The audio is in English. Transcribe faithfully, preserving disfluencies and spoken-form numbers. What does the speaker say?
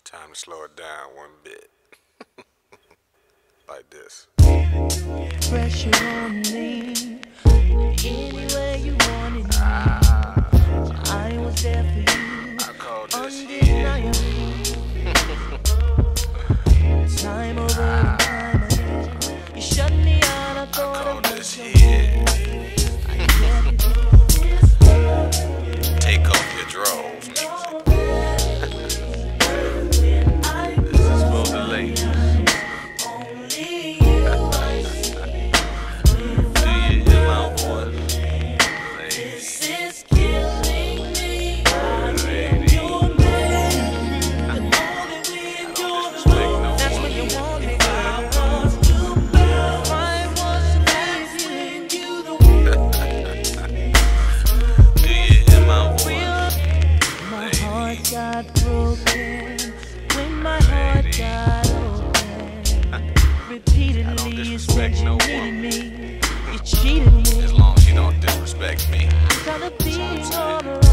It's time to slow it down one bit. Like this. Pressure on me, anywhere you wanted me. Ah, I was there for you. I call this here. Time over ah, time again. You shut me out. I thought I, I call this here. Take off your drove music. As long as you don't disrespect me. I gotta be alright.